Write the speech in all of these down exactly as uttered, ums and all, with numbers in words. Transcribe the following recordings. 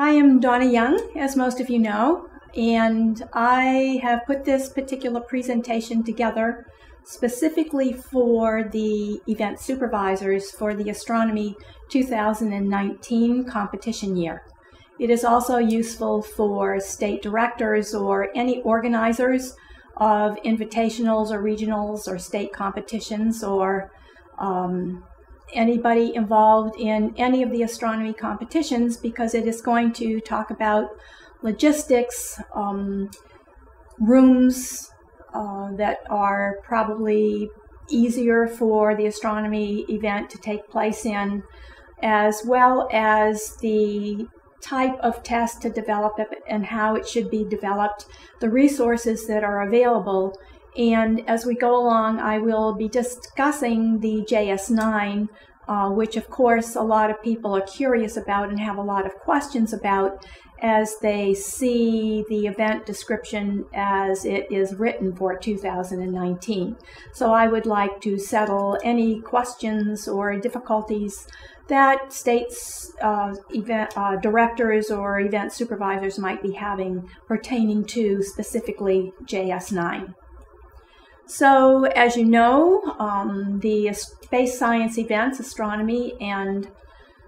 I am Donna Young, as most of you know, and I have put this particular presentation together specifically for the event supervisors for the Astronomy two thousand nineteen competition year. It is also useful for state directors or any organizers of invitationals or regionals or state competitions, or um, anybody involved in any of the astronomy competitions, because it is going to talk about logistics, um, rooms uh, that are probably easier for the astronomy event to take place in, as well as the type of test to develop it and how it should be developed, the resources that are available. And as we go along, I will be discussing the J S nine, uh, which of course a lot of people are curious about and have a lot of questions about as they see the event description as it is written for two thousand nineteen. So I would like to settle any questions or difficulties that states, uh, event uh, directors or event supervisors might be having pertaining to specifically J S nine. So as you know, um, the space science events, astronomy and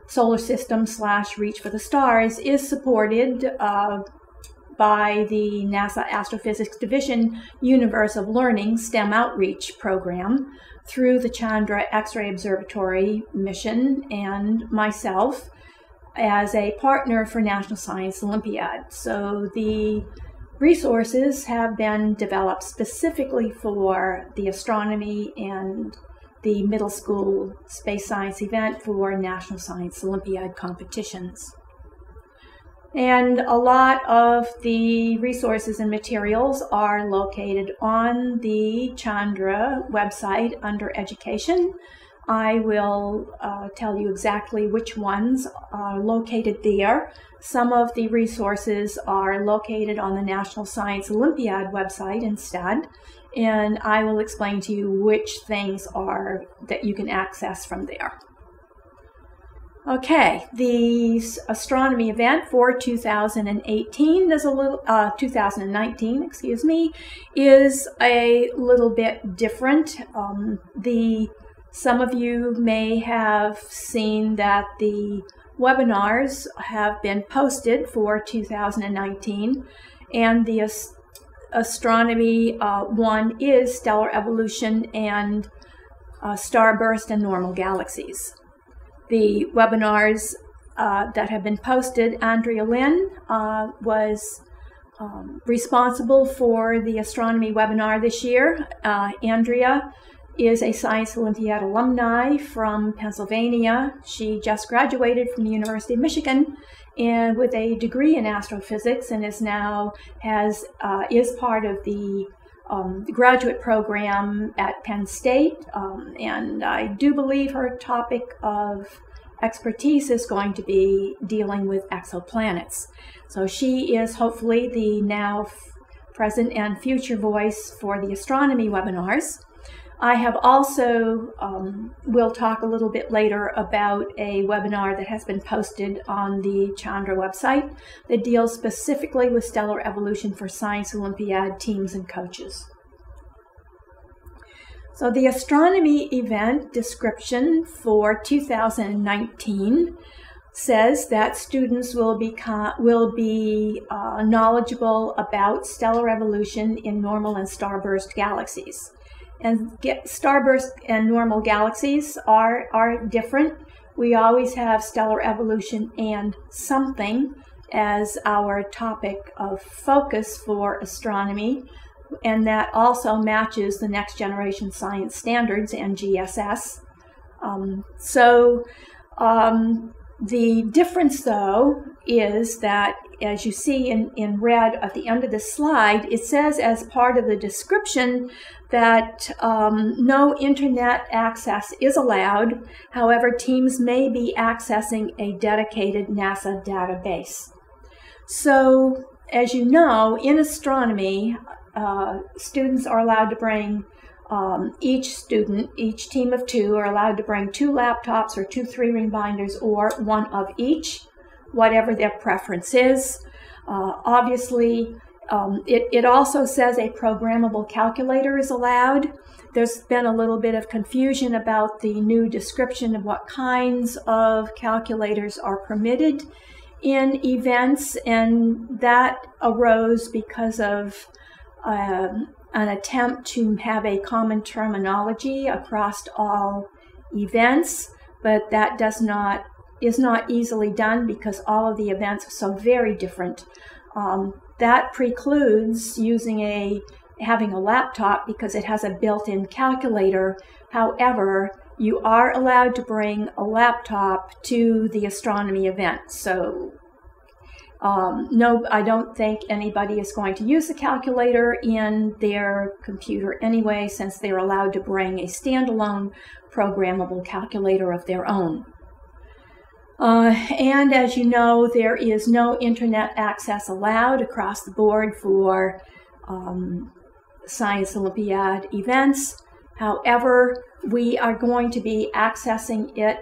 solar system slash reach for the stars, is supported uh, by the NASA Astrophysics Division Universe of Learning STEM Outreach Program through the Chandra X-ray Observatory mission and myself as a partner for National Science Olympiad. So the resources have been developed specifically for the astronomy and the middle school space science event for National Science Olympiad competitions. And a lot of the resources and materials are located on the Chandra website under Education. I will uh, tell you exactly which ones are located there. Some of the resources are located on the National Science Olympiad website instead, and I will explain to you which things are that you can access from there. Okay, the astronomy event for two thousand eighteen is a little, uh, two thousand nineteen, excuse me, is a little bit different. Um, the some of you may have seen that the webinars have been posted for two thousand nineteen, and the ast astronomy uh, one is stellar evolution and uh, starburst and normal galaxies. The webinars uh, that have been posted, Andrea Lynn uh, was um, responsible for the astronomy webinar this year. Uh, Andrea is a Science Olympiad alumni from Pennsylvania. She just graduated from the University of Michigan and with a degree in astrophysics, and is now has uh, is part of the um, graduate program at Penn State. Um, and I do believe her topic of expertise is going to be dealing with exoplanets. So she is hopefully the now present and future voice for the astronomy webinars. I have also, um, we'll talk a little bit later about a webinar that has been posted on the Chandra website that deals specifically with stellar evolution for Science Olympiad teams and coaches. So the astronomy event description for two thousand nineteen says that students will be, will be uh, knowledgeable about stellar evolution in normal and starburst galaxies. And get starburst and normal galaxies are, are different. We always have stellar evolution and something as our topic of focus for astronomy, and that also matches the Next Generation Science Standards and N G S S. Um, so um, the difference, though, is that, as you see in, in red at the end of this slide, it says as part of the description that um, no internet access is allowed. However, teams may be accessing a dedicated NASA database. So, as you know, in astronomy, uh, students are allowed to bring, um, each student, each team of two are allowed to bring two laptops or two three-ring binders or one of each. whatever their preference is. Uh, obviously, um, it, it also says a programmable calculator is allowed. There's been a little bit of confusion about the new description of what kinds of calculators are permitted in events, and that arose because of uh, an attempt to have a common terminology across all events, but that does not is not easily done because all of the events are so very different. Um, that precludes using a having a laptop because it has a built-in calculator. However, you are allowed to bring a laptop to the astronomy event. So um, no, I don't think anybody is going to use a calculator in their computer anyway, since they're allowed to bring a standalone programmable calculator of their own. Uh, and as you know, there is no internet access allowed across the board for um, Science Olympiad events. However, we are going to be accessing it,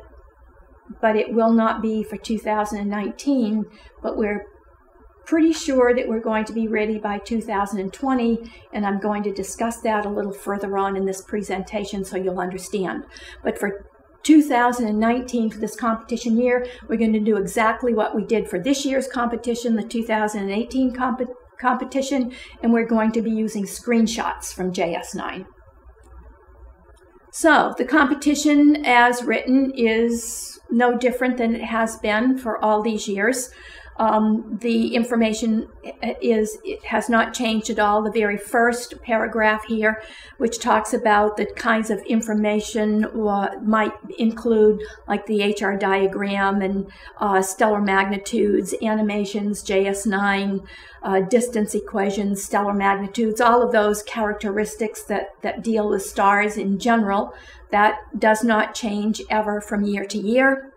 but it will not be for two thousand nineteen, but we're pretty sure that we're going to be ready by two thousand twenty, and I'm going to discuss that a little further on in this presentation so you'll understand. But for two thousand nineteen, for this competition year, we're going to do exactly what we did for this year's competition, the two thousand eighteen comp competition, and we're going to be using screenshots from J S nine. So the competition as written is no different than it has been for all these years. Um, the information is it has not changed at all. The very first paragraph here, which talks about the kinds of information uh, might include like the H R diagram and uh, stellar magnitudes, animations, J S nine, uh, distance equations, stellar magnitudes, all of those characteristics that, that deal with stars in general. That does not change ever from year to year.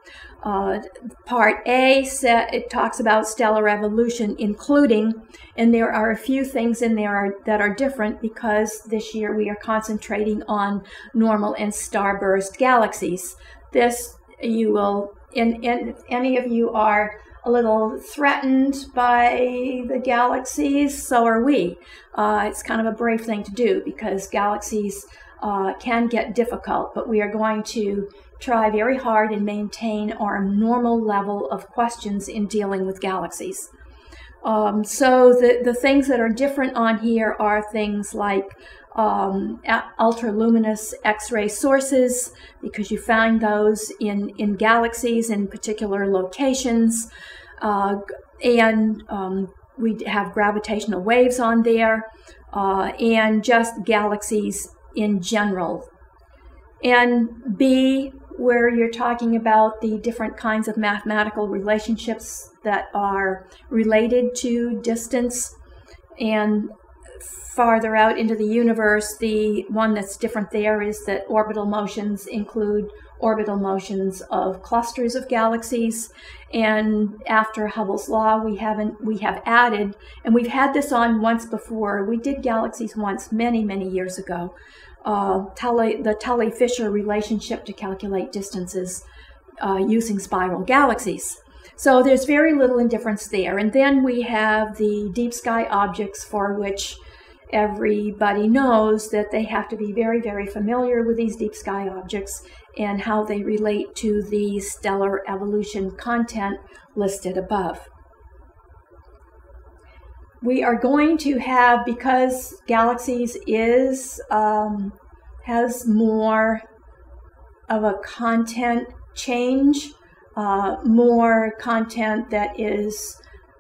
Uh, part A, set, it talks about stellar evolution including, and there are a few things in there are, that are different because this year we are concentrating on normal and starburst galaxies. This you will, and, and if any of you are a little threatened by the galaxies, so are we. Uh, it's kind of a brave thing to do because galaxies uh, can get difficult, but we are going to try very hard and maintain our normal level of questions in dealing with galaxies. Um, so the, the things that are different on here are things like um, ultraluminous X-ray sources, because you find those in, in galaxies in particular locations, uh, and um, we have gravitational waves on there, uh, and just galaxies in general. And B, where you're talking about the different kinds of mathematical relationships that are related to distance, and farther out into the universe, the one that's different there is that orbital motions include orbital motions of clusters of galaxies. And after Hubble's law, we haven't we have added, and we've had this on once before. We did galaxies once many, many years ago. Uh, Tully, the Tully-Fisher relationship to calculate distances uh, using spiral galaxies. So there's very little indifference there. And then we have the deep sky objects, for which everybody knows that they have to be very, very familiar with these deep sky objects and how they relate to the stellar evolution content listed above. We are going to have, because galaxies is um, has more of a content change, uh, more content that is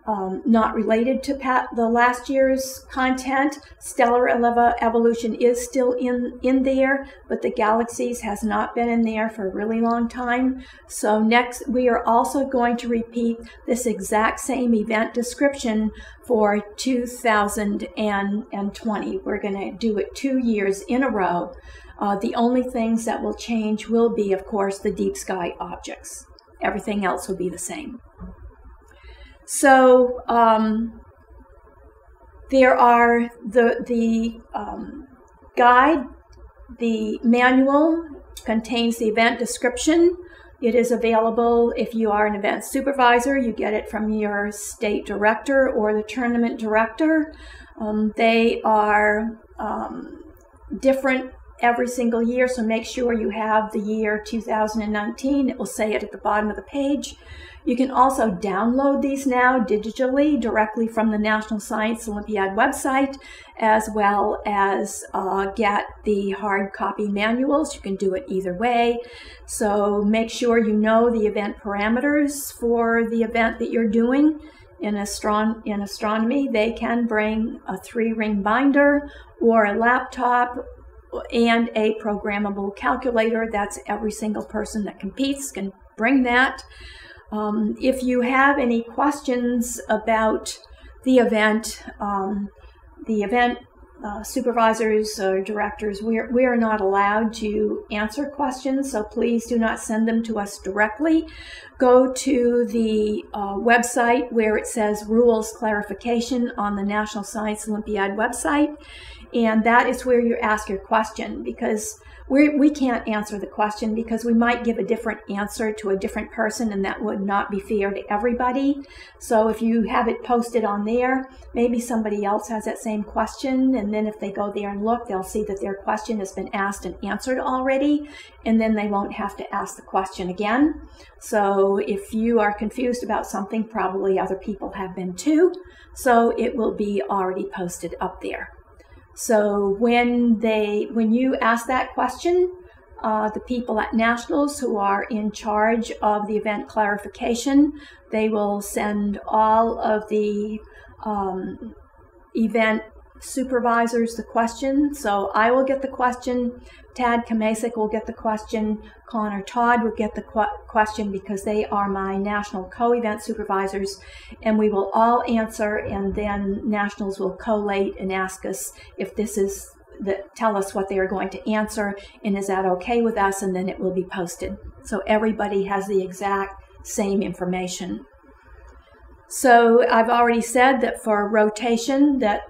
um, not related to pat the last year's content. Stellar evolution is still in, in there, but the galaxies has not been in there for a really long time. So next, we are also going to repeat this exact same event description for two thousand twenty. We're going to do it two years in a row. Uh, the only things that will change will be, of course, the deep sky objects. Everything else will be the same. So um, there are the, the um, guide, the manual contains the event description, It is available if you are an event supervisor. You get it from your state director or the tournament director. Um, they are um, different every single year, so make sure you have the year two thousand nineteen. It will say it at the bottom of the page. You can also download these now digitally directly from the National Science Olympiad website, as well as uh, get the hard copy manuals. You can do it either way. So make sure you know the event parameters for the event that you're doing. In, astron in astronomy, they can bring a three-ring binder or a laptop and a programmable calculator. That's every single person that competes can bring that. Um, if you have any questions about the event, um, the event uh, supervisors or directors, we are, we are not allowed to answer questions, so please do not send them to us directly. Go to the uh, website where it says Rules Clarification on the National Science Olympiad website, and that is where you ask your question, because We're, we can't answer the question because we might give a different answer to a different person, and that would not be fair to everybody. So if you have it posted on there, maybe somebody else has that same question, and then if they go there and look, they'll see that their question has been asked and answered already, and then they won't have to ask the question again. So if you are confused about something, probably other people have been too, so it will be already posted up there. So when they, when you ask that question, uh, the people at Nationals who are in charge of the event clarification, they will send all of the um, event supervisors the question. So I will get the question, Tad Kamesik will get the question, Connor Todd will get the qu question because they are my national co-event supervisors, and we will all answer, and then Nationals will collate and ask us if this is, the, tell us what they are going to answer, and is that okay with us, and then it will be posted. So everybody has the exact same information. So I've already said that for rotation, that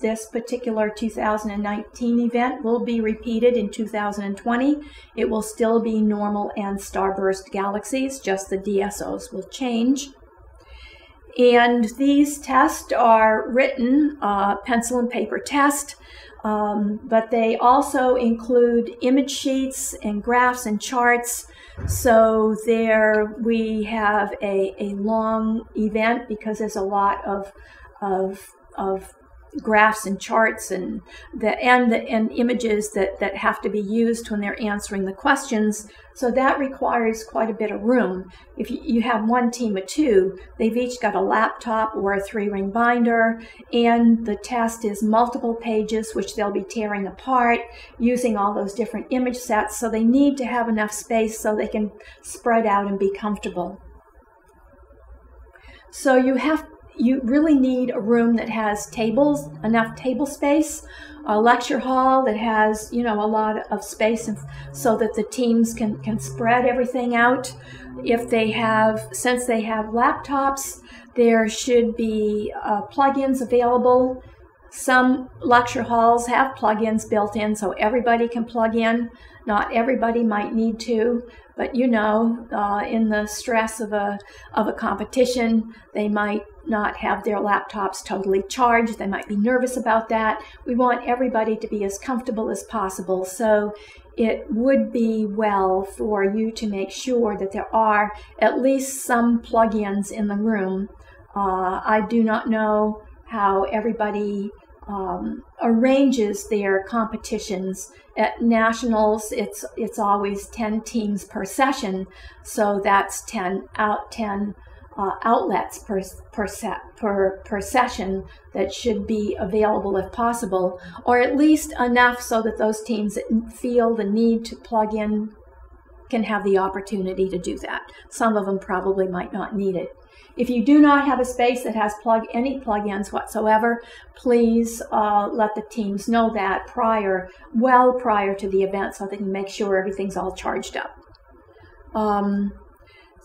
this particular two thousand nineteen event will be repeated in two thousand twenty. It will still be normal and starburst galaxies, just the D S Os will change. And these tests are written, uh, pencil and paper test, um, but they also include image sheets and graphs and charts. So there we have a, a long event because there's a lot of, of, of graphs and charts and the and the, and images that that have to be used when they're answering the questions, so that requires quite a bit of room. If you, you have one team of two, they've each got a laptop or a three-ring binder, and the test is multiple pages, which they'll be tearing apart using all those different image sets, so they need to have enough space so they can spread out and be comfortable. So you have You really need a room that has tables, enough table space, a lecture hall that has, you know, a lot of space so that the teams can, can spread everything out. If they have, since they have laptops, there should be uh, plugins available. Some lecture halls have plugins built in, so everybody can plug in. Not everybody might need to, but you know, uh, in the stress of a, of a competition, they might not have their laptops totally charged. They might be nervous about that. We want everybody to be as comfortable as possible, so it would be well for you to make sure that there are at least some plug-ins in the room. Uh, I do not know how everybody um, arranges their competitions. At Nationals, it's it's always ten teams per session, so that's ten out ten uh, outlets per per, set, per per session that should be available if possible, or at least enough so that those teams that feel the need to plug in can have the opportunity to do that. Some of them probably might not need it. If you do not have a space that has plug any plugins whatsoever, please uh, let the teams know that prior, well prior to the event, so they can make sure everything's all charged up. Um,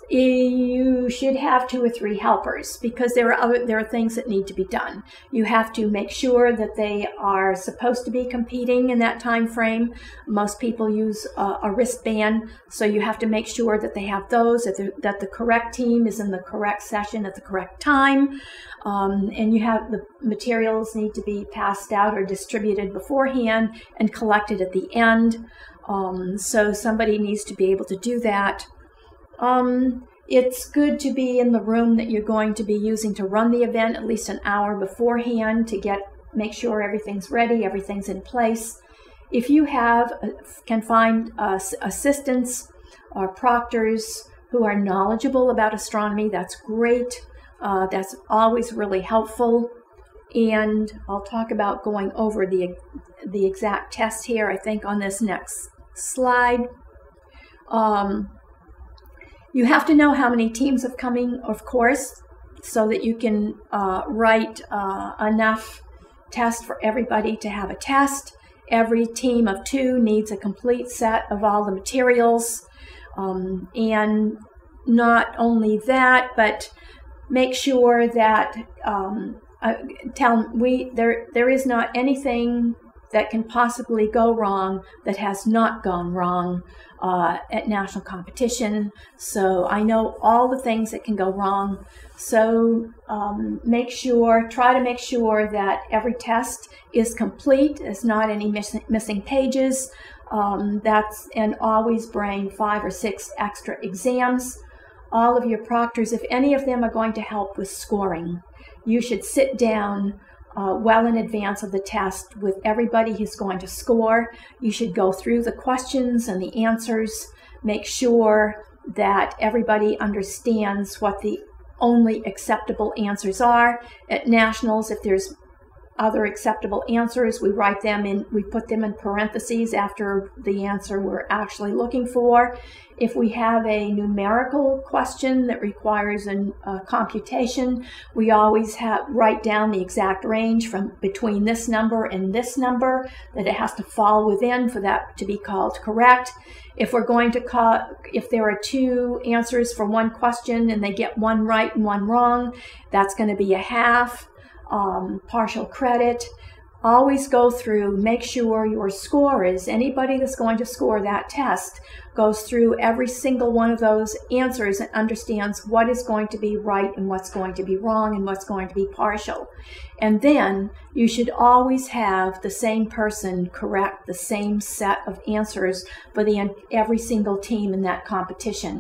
you should have two or three helpers, because there are other, there are things that need to be done. You have to make sure that they are supposed to be competing in that time frame. Most people use a, a wristband, so you have to make sure that they have those, that, that the correct team is in the correct session at the correct time, um, and you have the materials need to be passed out or distributed beforehand and collected at the end. Um, so somebody needs to be able to do that. Um, it's good to be in the room that you're going to be using to run the event at least an hour beforehand to get make sure everything's ready, everything's in place. If you have can find uh, assistants or proctors who are knowledgeable about astronomy, that's great. Uh, that's always really helpful. And I'll talk about going over the the exact test here, I think, on this next slide. Um, You have to know how many teams are coming, of course, so that you can uh, write uh, enough tests for everybody to have a test. Every team of two needs a complete set of all the materials. Um, and not only that, but make sure that um, uh, tell we there there is not anything that can possibly go wrong that has not gone wrong uh, at national competition. So I know all the things that can go wrong. So um, make sure, try to make sure that every test is complete. There's not any miss missing pages. Um, that's and always bring five or six extra exams. All of your proctors, if any of them are going to help with scoring, you should sit down Uh, well in advance of the test with everybody who's going to score. You should go through the questions and the answers, make sure that everybody understands what the only acceptable answers are. At nationals, if there's other acceptable answers, we write them in, we put them in parentheses after the answer we're actually looking for. If we have a numerical question that requires an, a computation, we always have write down the exact range from between this number and this number that it has to fall within for that to be called correct. If we're going to call, if there are two answers for one question and they get one right and one wrong, that's going to be a half. Um, partial credit. Always go through, make sure your scorers, anybody that's going to score that test, goes through every single one of those answers and understands what is going to be right and what's going to be wrong and what's going to be partial. And then you should always have the same person correct the same set of answers for the every single team in that competition.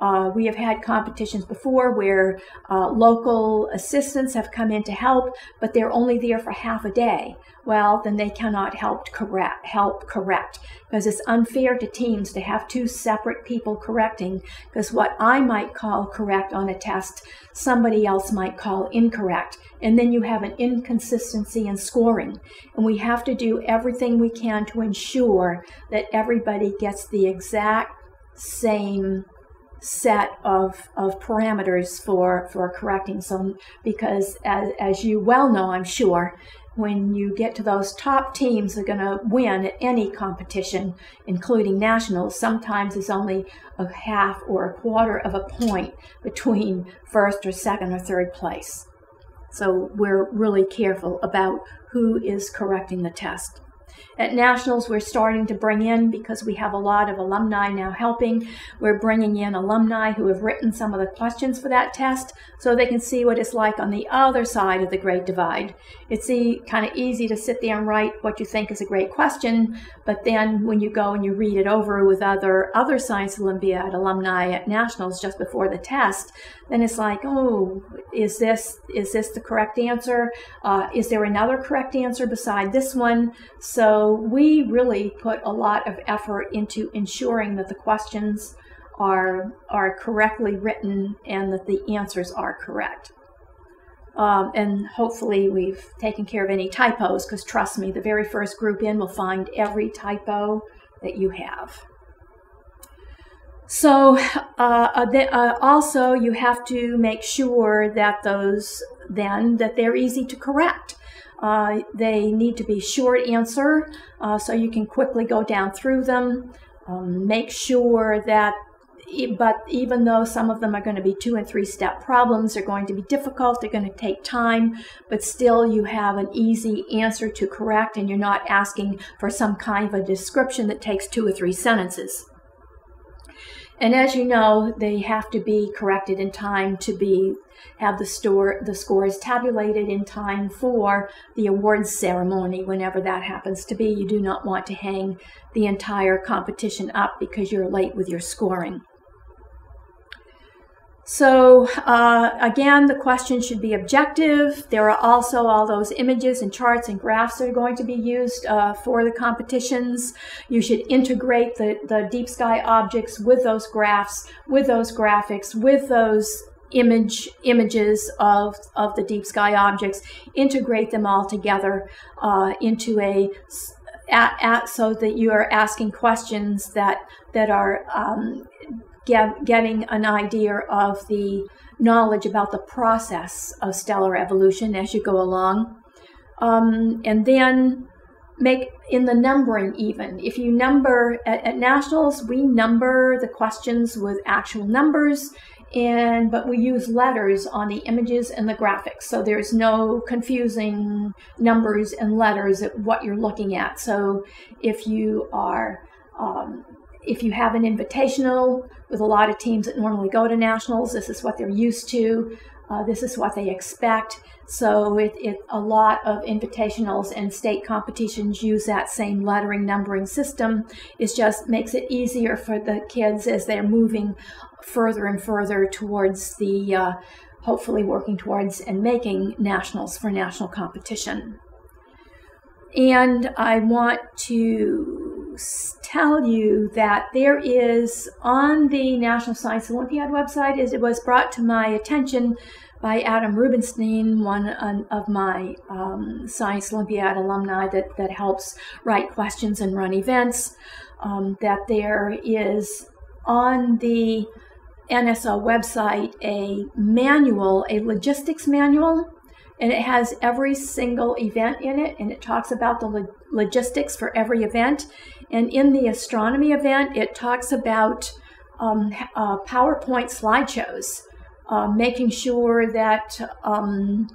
Uh, we have had competitions before where uh, local assistants have come in to help, but they're only there for half a day. Well, then they cannot help correct, help correct, because it's unfair to teams to have two separate people correcting, because what I might call correct on a test, somebody else might call incorrect, and then you have an inconsistency in scoring. And we have to do everything we can to ensure that everybody gets the exact same set of, of parameters for, for correcting. So, because as, as you well know, I'm sure, when you get to those top teams that are going to win at any competition, including nationals, sometimes there's only a half or a quarter of a point between first or second or third place. So we're really careful about who is correcting the test. At nationals, we're starting to bring in, because we have a lot of alumni now helping, we're bringing in alumni who have written some of the questions for that test so they can see what it's like on the other side of the great divide. It's e- kind of easy to sit there and write what you think is a great question, but then when you go and you read it over with other, other Science Olympiad alumni at nationals just before the test, then it's like, oh, is this, is this the correct answer? Uh, is there another correct answer beside this one? So we really put a lot of effort into ensuring that the questions are, are correctly written and that the answers are correct. Um, and hopefully we've taken care of any typos, because trust me, the very first group in will find every typo that you have. So uh, uh, also you have to make sure that those then, that they're easy to correct. Uh, they need to be short answer, uh, so you can quickly go down through them. Um, make sure that, but even though some of them are going to be two and three step problems, they're going to be difficult, they're going to take time, but still you have an easy answer to correct and you're not asking for some kind of a description that takes two or three sentences. And as you know, they have to be corrected in time to be have the store the scores tabulated in time for the awards ceremony, whenever that happens to be. You do not want to hang the entire competition up because you're late with your scoring. So uh, again, the question should be objective. There are also all those images and charts and graphs that are going to be used uh, for the competitions. You should integrate the, the deep sky objects with those graphs, with those graphics, with those image images of, of the deep sky objects, integrate them all together uh, into a, at, at, so that you are asking questions that, that are um, getting an idea of the knowledge about the process of stellar evolution as you go along. Um, and then make in the numbering even. If you number, at, at Nationals, we number the questions with actual numbers, and but we use letters on the images and the graphics. So there's no confusing numbers and letters at what you're looking at. So if you are, um, if you have an invitational with a lot of teams that normally go to Nationals, this is what they're used to. Uh, this is what they expect. So it, it, a lot of invitationals and state competitions use that same lettering numbering system. It just makes it easier for the kids as they're moving further and further towards the, uh, hopefully working towards and making Nationals for national competition. And I want to tell you that there is on the National Science Olympiad website, as it was brought to my attention by Adam Rubenstein, one of my um, Science Olympiad alumni that, that helps write questions and run events, um, that there is on the N S O website a manual, a logistics manual, and it has every single event in it, and it talks about the lo- logistics for every event. And in the astronomy event, it talks about um, uh, PowerPoint slideshows, uh, making sure that um,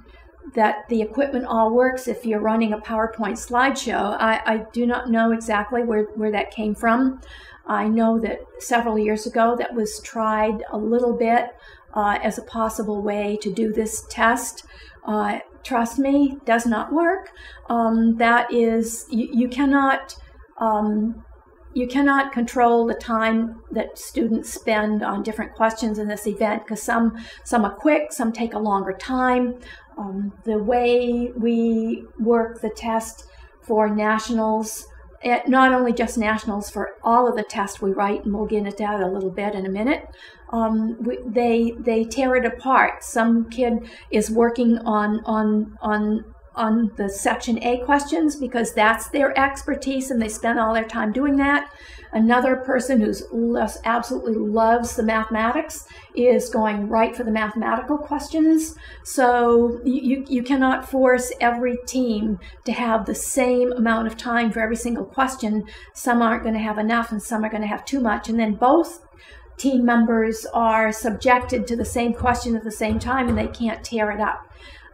that the equipment all works if you're running a PowerPoint slideshow. I, I do not know exactly where, where that came from. I know that several years ago that was tried a little bit uh, as a possible way to do this test. Uh, trust me, does not work. Um, that is, you, you cannot... Um, you cannot control the time that students spend on different questions in this event, because some, some are quick, some take a longer time. Um, the way we work the test for Nationals, not only just Nationals, for all of the tests we write, and we'll get into that a little bit in a minute, um, we, they, they tear it apart. Some kid is working on, on, on on the Section A questions because that's their expertise and they spend all their time doing that. Another person who's absolutely loves the mathematics is going right for the mathematical questions. So you, you cannot force every team to have the same amount of time for every single question. Some aren't going to have enough and some are going to have too much. And then both team members are subjected to the same question at the same time and they can't tear it up.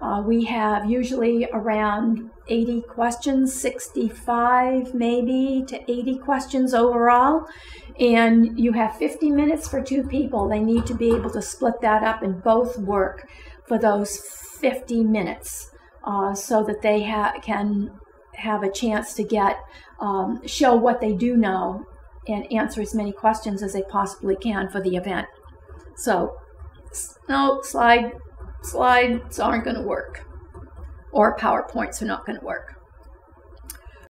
Uh, we have usually around eighty questions, sixty-five maybe to eighty questions overall, and you have fifty minutes for two people. They need to be able to split that up and both work for those fifty minutes uh, so that they ha can have a chance to get, um, show what they do know and answer as many questions as they possibly can for the event. So, no, slide. Slides aren't going to work, or PowerPoints are not going to work.